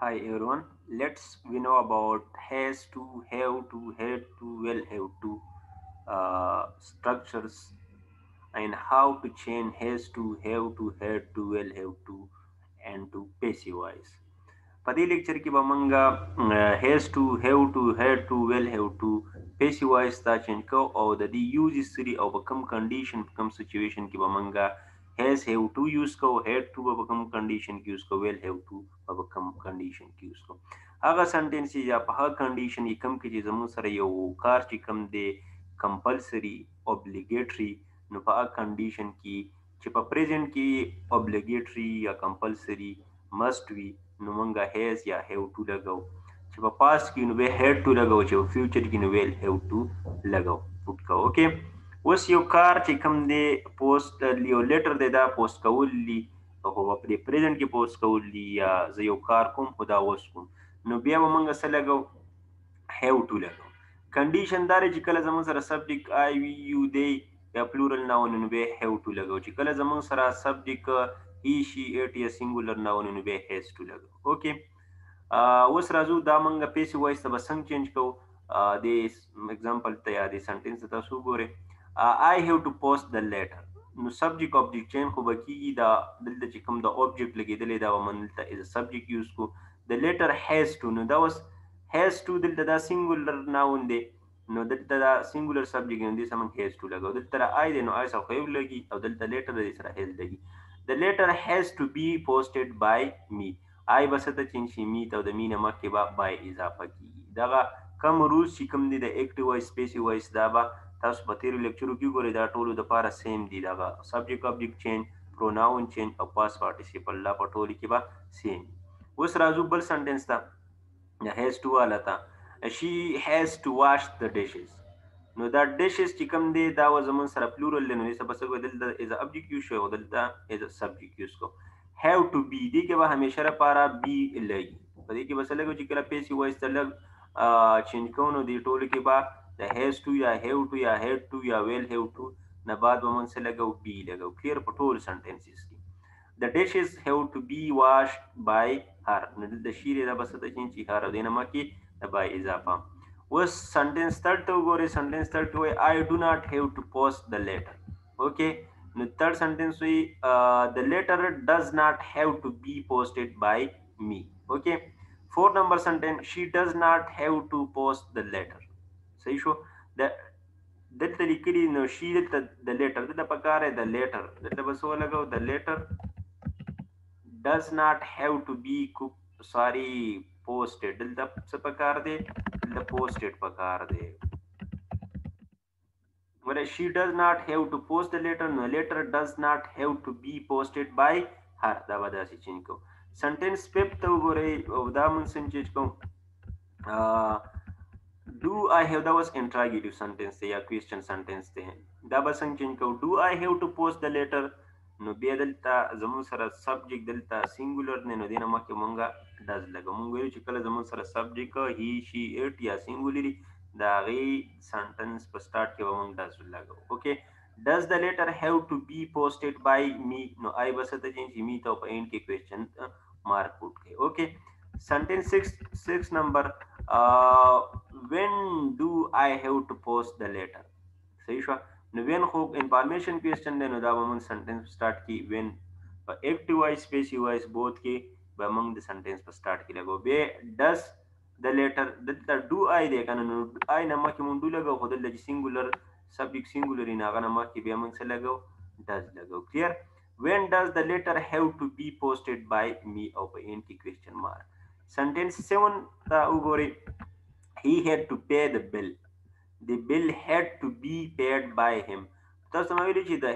Hi everyone, let's we know about has to, have to, had to, will have to structures and how to change has to, have to, had to, will have to and to passive-wise. Padi lecture ki bamanga has to, have to, had to, will have to passive-wise ta change ko or the uses to overcome condition become situation ki bamanga has have to use ko, had to overcome condition ki use ko, will have to overcome condition ki use ko. Aga sentence ya pa condition ikam ki jamu sara yo kar chikam de compulsory obligatory no pa condition ki chipa present ki obligatory ya compulsory must be no manga has ya have to lagao chipa past ki no we had to lagao chipa future ki no will have to lagao put ka okay. Was your car chicum de post leo letter de da post kauli of the present ki post kauli the your car cum huda wascum. No be among us alago have to lego. Condition that a subject I you they a plural noun in way have to lego. Chicalas amongst a subject he she it a singular noun in way has to lego. Okay. Was Razu Damanga passive-wise the basang change go this example the sentence that sugore. I have to post the letter. No subject object change ko baki the chikam the object lagi dele da manilta is a subject use ko the letter has to no that was has to the singular noun de no that the singular subject in this among has to lago that I then I saw have lagi or the letter is has lagi the letter has to be posted by me. I basata change me to the mina makeba by izapa ki daga kam rules chikam de the active voice passive voice daba. Thus, material lecture you go that all the para same did subject object change, pronoun change, a past participle la patolikiba same. Was Razubal sentence the has to alata. She has to wash the dishes. No, that dishes chicam de that was amongst a plural language is a object use or delta is a subject use. Have to be de give a hamishara para be leg. But they give us a lego chicala pace you was the leg change cono de tolikiba. The has to ya have to ya had to ya will have to nabad woman se lago be lago clear patrol sentences ki the dishes have to be washed by her the shire da basata chinchi har dena maki the by izapa was sentence third to gore sentence third to I do not have to post the letter okay the third sentence we the letter does not have to be posted by me okay. Fourth number sentence she does not have to post the letter. So that the she the letter the pakare the letter that was all ago the letter does not have to be sorry posted the pakarde the posted pakarde whereas she does not have to post the letter no letter does not have to be posted by her the vadasi chinko sentence fifth of damun sinchko do I have that was interrogative sentence ya question sentence the daba sanction ko do I have to post the letter no be delta zamun sara subject delta singular ne no dina make monga does laga mungu chikala zamun sara subject he she it ya singular da re sentence pa start ke monga does laga okay. Does the letter have to be posted by me no I basata change me to end ke question mark put ke okay. Sentence six number when do I have to post the letter? Sahi shwa no when ho information question then da among sentence start ki when active voice passive voice both ki among the sentence start ki lago be does the letter that do I de kana no I nama ki mundu lago ho the singular subject singular in aga nama ki be among se lago does lago clear. When does the letter have to be posted by me of anti question mark? Sentence 7 the ugori he had to pay the bill. The bill had to be paid by him. Thus the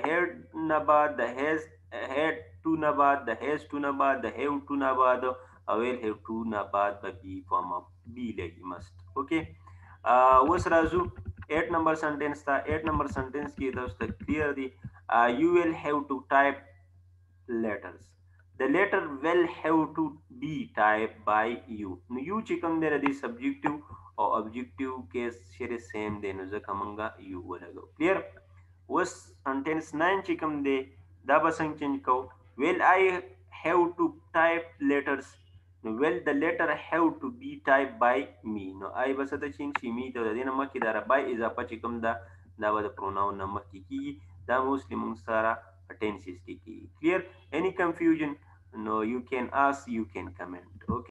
head nabad, the has had to nabad, the has to nabad, the have to nabad, I will have to nabad by B comma B leg must. Okay. Was Razu 8 number sentence the 8 number sentence ki thus the clear the you will have to type letters. The letter will have to be typed by you. No, you chikam there the subjective or objective case share is same then uza kamanga you will go. Clear? Was sentence 9 chikam de daba sanction ko will I have to type letters well the letter have to be typed by me. No, I was at the chin, she me, the dinamaki that a by is a pachicum da, that was the pronoun namakiki, the Muslim Sara attensis kiki. Clear? Any confusion? No, you can ask, you can comment. Okay.